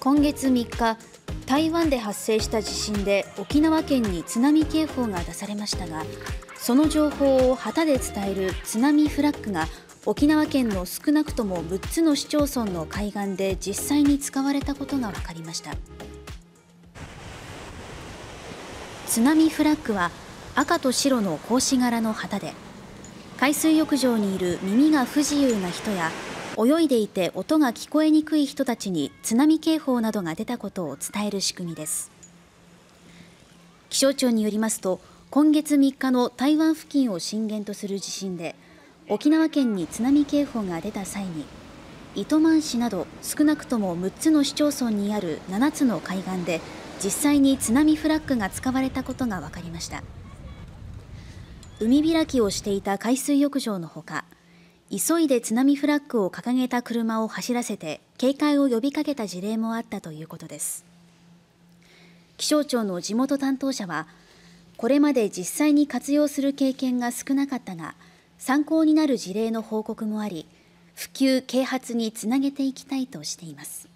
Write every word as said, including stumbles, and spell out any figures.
今月みっか、台湾で発生した地震で沖縄県に津波警報が出されましたが、その情報を旗で伝える津波フラッグが沖縄県の少なくともむっつの市町村の海岸で実際に使われたことが分かりました。津波フラッグは赤と白の格子柄の旗で、海水浴場にいる耳が不自由な人や泳いでいて音が聞こえにくい人たちに津波警報などが出たことを伝える仕組みです。気象庁によりますと、今月みっかの台湾付近を震源とする地震で、沖縄県に津波警報が出た際に、糸満市など少なくともむっつの市町村にあるななつの海岸で実際に津波フラッグが使われたことが分かりました。海開きをしていた海水浴場のほか、急いで津波フラッグを掲げた車を走らせて警戒を呼びかけた事例もあったということです。気象庁の地元担当者は、これまで実際に活用する経験が少なかったが、参考になる事例の報告もあり、普及・啓発につなげていきたいとしています。